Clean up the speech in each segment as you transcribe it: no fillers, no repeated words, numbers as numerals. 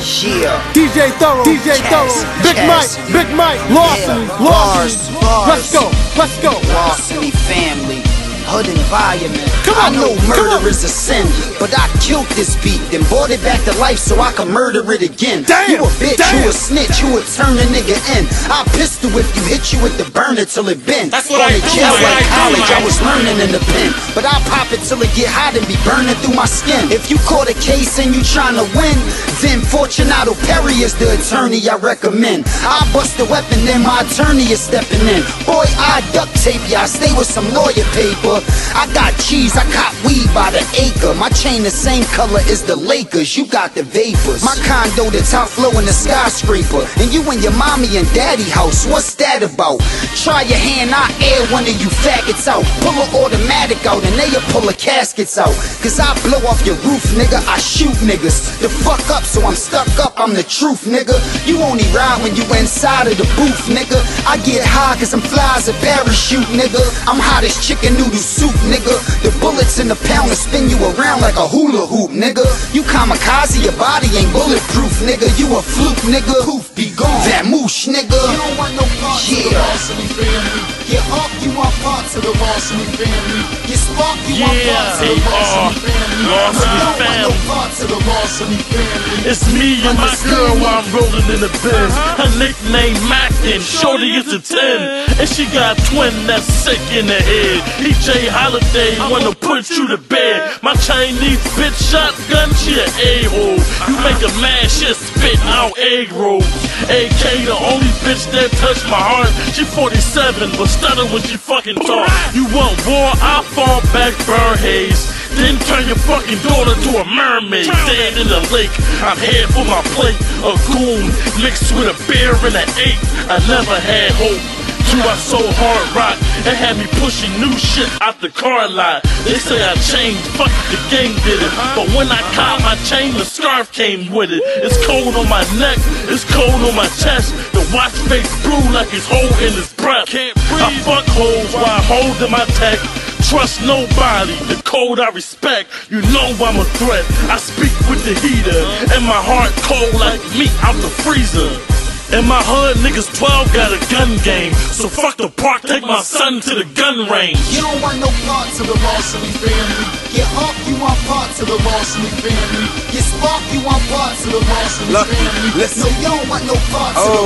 Yeah. DJ Thorough, DJ Thorough, Big Mike, Lawson, yeah. Lawson. Let's go. Lawson family, hood environment. Come on, I know murder is a sin, but I killed this beat, then brought it back to life so I could murder it again. Damn, you a bitch, damn. You a snitch, you a turn a nigga in. I pistol whip you, hit you with the burner till it bends. That's what I do. At college, I was learning in the pen, but I pop it till it get hot and be burning through my skin. If you caught a case and you trying to win, then Fortunato Perry is the attorney I recommend. I bust the weapon, then my attorney is stepping in. Boy, I duct tape ya, I stay with some lawyer paper. I got cheese, I cop weed by the acre. My chain the same color as the Lakers. You got the vapors. My condo the top floor in the skyscraper. And you in your mommy and daddy house. What's that about? Try your hand, I air one of you faggots out. Pull an automatic out and they'll pull the caskets out. Cause I blow off your roof, nigga. I shoot niggas. The fuck up, so I'm stuck up. I'm the truth, nigga. You only ride when you inside of the booth, nigga. I get high cause I'm fly as a parachute, nigga. I'm hot as chicken noodle soup, nigga. The bullets in the pound to spin you around like a hula hoop, nigga. You kamikaze, your body ain't bulletproof, nigga. You a fluke, nigga. Hoof be gone, that moosh, nigga. You don't want no parts of the Larceny family. Get up, you want parts of the Larceny family. Get spark, you want parts of the Larceny family. It's me and my girl while I'm rolling in the Benz. Her nickname Mackin, shorty is a 10. And she got a twin that's sick in the head. EJ Holiday wanna put you to bed. My Chinese bitch shotgun, she an a-hole. You make a man, she spit out egg rolls. AK the only bitch that touched my heart. She 47, but stutter when she fucking talk. You want war, I fall back, burn haze. Then turn your fucking daughter to a mermaid. Dead in the lake, I'm here for my plate. A goon mixed with a bear and an ape. I never had hope till I sold hard rock. It had me pushing new shit out the car lot. They say I changed, fuck it, the game did it. But when I caught my chain, the scarf came with it. It's cold on my neck, it's cold on my chest. The watch face brew like it's holding his breath. I fuck hoes while holding my tech. Trust nobody, the code I respect. You know I'm a threat, I speak with the heater. And my heart cold like meat out the freezer. And my hood niggas 12 got a gun game. So fuck the park, take my son to the gun range. You don't want no parts of the Larceny family. Get up, you want parts of the Larceny family. Get spark, you want parts of the Larceny family. Listen. No, you don't want no parts of the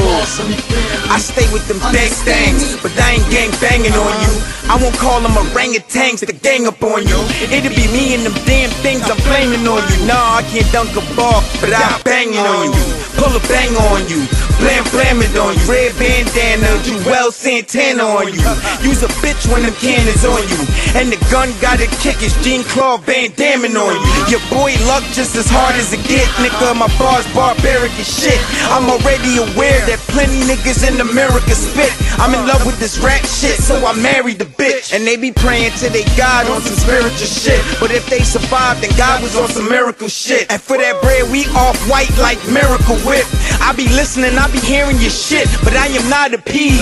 Larceny family. I stay with them big things, but I ain't gang banging on you. I won't call them orangutans to gang up on you. It'll be me and them damn things I'm blaming on you. Nah, I can't dunk a ball, but I'm banging on you. Pull a bang on you, blam it on you. Red bandana, Joel Santana on you. Use a bitch when them cannons on you. And the gun got a kick, it's Jean-Claude Van Damme on you. Your boy luck just as hard as it get, nigga. My bars barbaric as shit. I'm already aware that plenty niggas in America spit. I'm in love with this rap shit, so I married the bitch. And they be praying to they God on some spiritual shit. But if they survived, then God was on some miracle shit. And for that bread, we off white like Miracle Whip. I be listening, I be hearing your shit, but I am not appeased.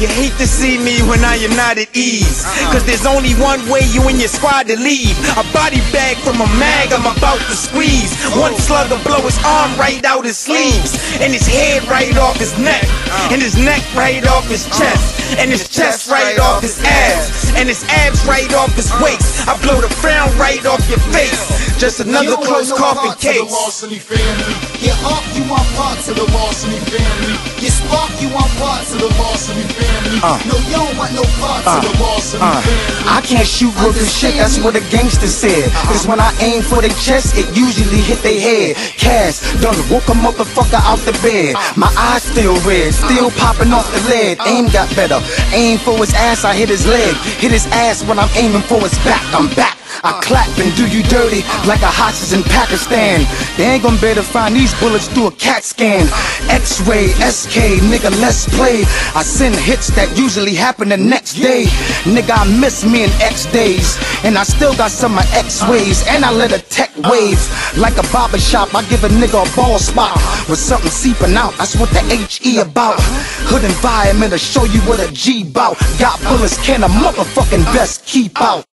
You hate to see me when I am not at ease. Cause there's only one way you and your squad to leave. A body bag from a mag I'm about to squeeze. One slug will blow his arm right out his sleeves. And his head right off his neck. And his neck right off his chest. And his chest right off his abs. And his abs right off his waist. I blow the frown right off your face. Just another close coffin case. Get up, you want parts of the Larceny family. Get spark, you want parts of the Larceny family. No, you don't want no parts of the Larceny family. I can't shoot with the shit, that's what a gangster said. Cause when I aim for their chest, it usually hit their head. Cash done woke a motherfucker out the bed. My eyes still red, still popping off the lead. Aim got better, aim for his ass, I hit his leg. Hit his ass when I'm aiming for his back, I'm back. I clap and do you dirty like a hostage in Pakistan. They ain't gonna be able to find these bullets through a CAT scan. X-ray, SK, nigga, let's play. I send hits that usually happen the next day. Nigga, I miss me in X days. And I still got some of my X waves. And I let a tech wave. Like a barbershop, I give a nigga a ball spot. With something seeping out, that's what the H-E about. Hood environment to show you what a G bout. Got bullets can a motherfucking best keep out.